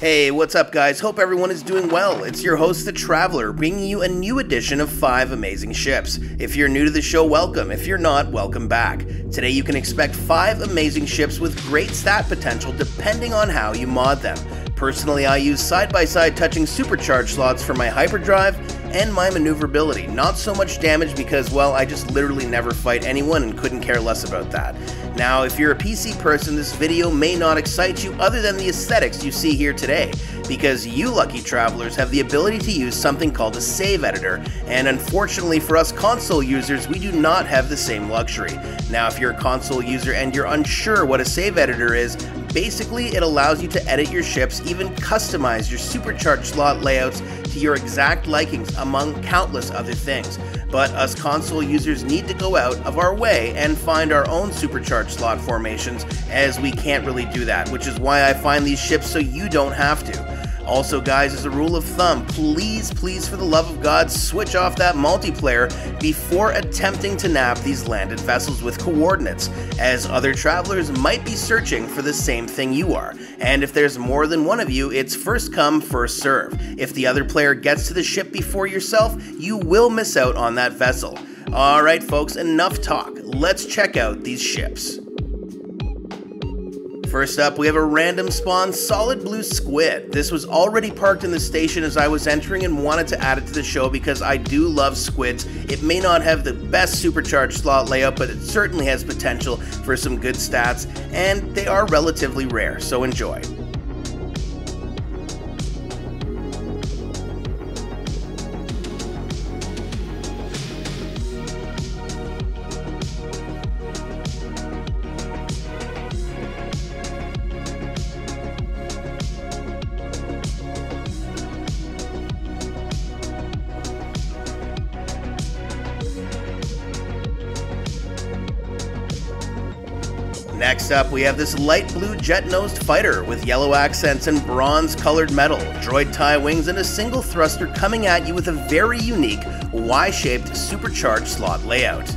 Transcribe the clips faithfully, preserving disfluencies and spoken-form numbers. Hey, what's up guys? Hope everyone is doing well. It's your host, The Traveler, bringing you a new edition of five amazing ships. If you're new to the show, welcome. If you're not, welcome back. Today you can expect five amazing ships with great stat potential depending on how you mod them. Personally, I use side-by-side touching supercharge slots for my hyperdrive and my maneuverability, not so much damage because, well, I just literally never fight anyone and couldn't care less about that. Now, if you're a P C person, this video may not excite you other than the aesthetics you see here today, because you lucky travelers have the ability to use something called a save editor, and unfortunately for us console users, we do not have the same luxury. Now, if you're a console user and you're unsure what a save editor is, basically it allows you to edit your ships, even customize your supercharged slot layouts to your exact likings, among countless other things. But us console users need to go out of our way and find our own supercharged slot formations, as we can't really do that, which is why I find these ships so you don't have to. Also guys, as a rule of thumb, please, please, for the love of God, switch off that multiplayer before attempting to nab these landed vessels with coordinates, as other travelers might be searching for the same thing you are. And if there's more than one of you, it's first come, first serve. If the other player gets to the ship before yourself, you will miss out on that vessel. Alright folks, enough talk. Let's check out these ships. First up, we have a random spawn solid blue squid. This was already parked in the station as I was entering and wanted to add it to the show because I do love squids. It may not have the best supercharged slot layout, but it certainly has potential for some good stats, and they are relatively rare, so enjoy. Next up, we have this light blue jet-nosed fighter with yellow accents and bronze-colored metal, droid tie wings, and a single thruster coming at you with a very unique Y-shaped supercharged slot layout.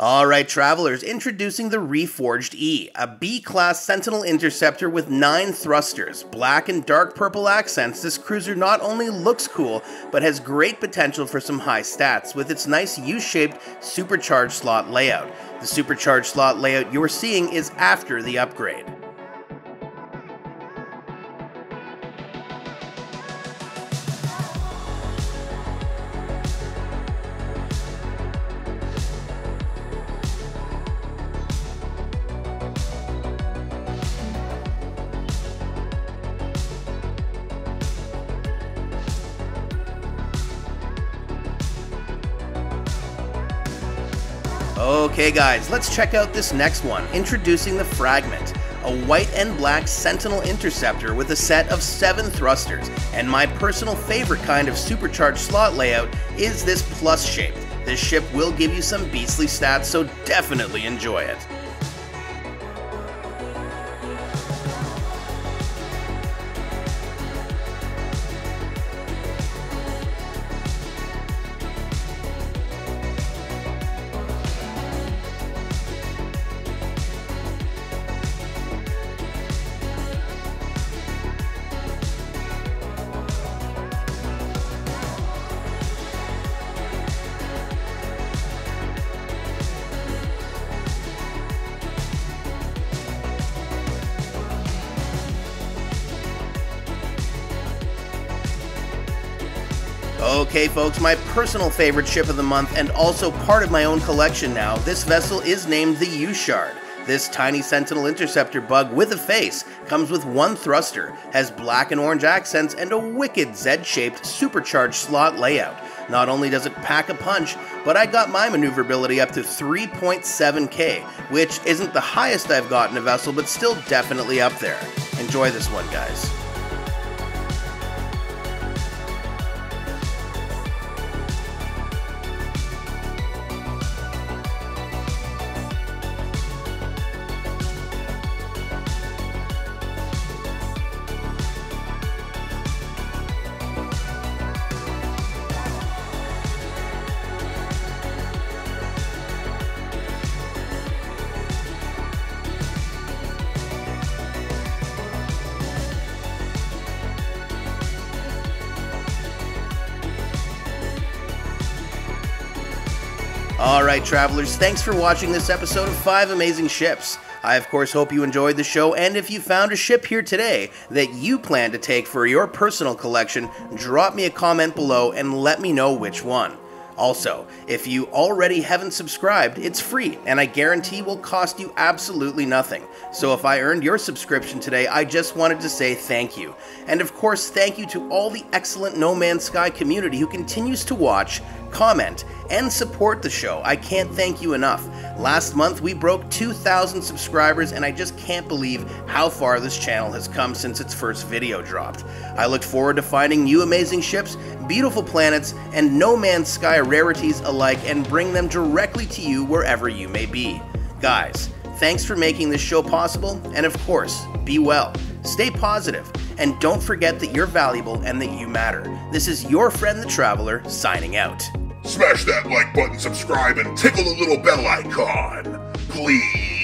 Alright travelers, introducing the Reforged E, a B-class Sentinel interceptor with nine thrusters. Black and dark purple accents, this cruiser not only looks cool, but has great potential for some high stats with its nice U-shaped supercharged slot layout. The supercharged slot layout you're seeing is after the upgrade. Okay guys, let's check out this next one, introducing the Fragment, a white and black Sentinel interceptor with a set of seven thrusters, and my personal favorite kind of supercharged slot layout is this plus shape. This ship will give you some beastly stats, so definitely enjoy it. Okay folks, my personal favorite ship of the month and also part of my own collection now, this vessel is named the U-Shard. This tiny Sentinel interceptor bug with a face comes with one thruster, has black and orange accents, and a wicked Z-shaped supercharged slot layout. Not only does it pack a punch, but I got my maneuverability up to three point seven K, which isn't the highest I've gotten a vessel, but still definitely up there. Enjoy this one guys. Alright travelers, thanks for watching this episode of five Amazing Ships. I of course hope you enjoyed the show, and if you found a ship here today that you plan to take for your personal collection, drop me a comment below and let me know which one. Also, if you already haven't subscribed, it's free and I guarantee will cost you absolutely nothing. So if I earned your subscription today, I just wanted to say thank you. And of course, thank you to all the excellent No Man's Sky community who continues to watch, comment, and support the show. I can't thank you enough. Last month we broke two thousand subscribers, and I just can't believe how far this channel has come since its first video dropped. I look forward to finding new amazing ships, beautiful planets, and No Man's Sky rarities alike and bring them directly to you wherever you may be. Guys, thanks for making this show possible, and of course, be well, stay positive, and don't forget that you're valuable and that you matter. This is your friend the Traveler signing out. Smash that like button, subscribe, and tickle the little bell icon, please.